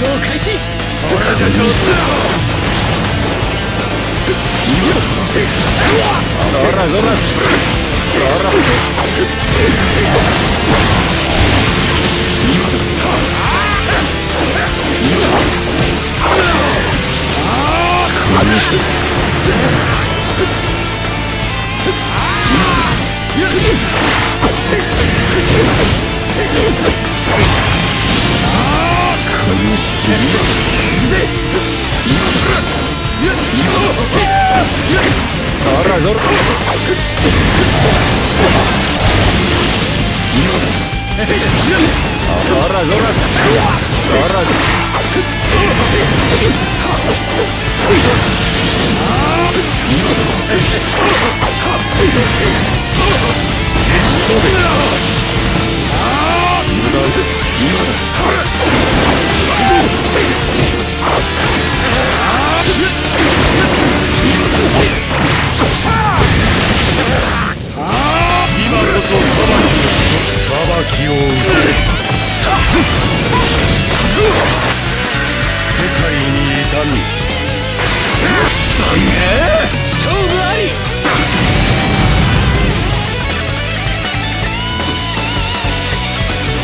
闘開始。俺で倒すか。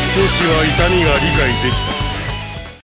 少しは痛みが理解できた。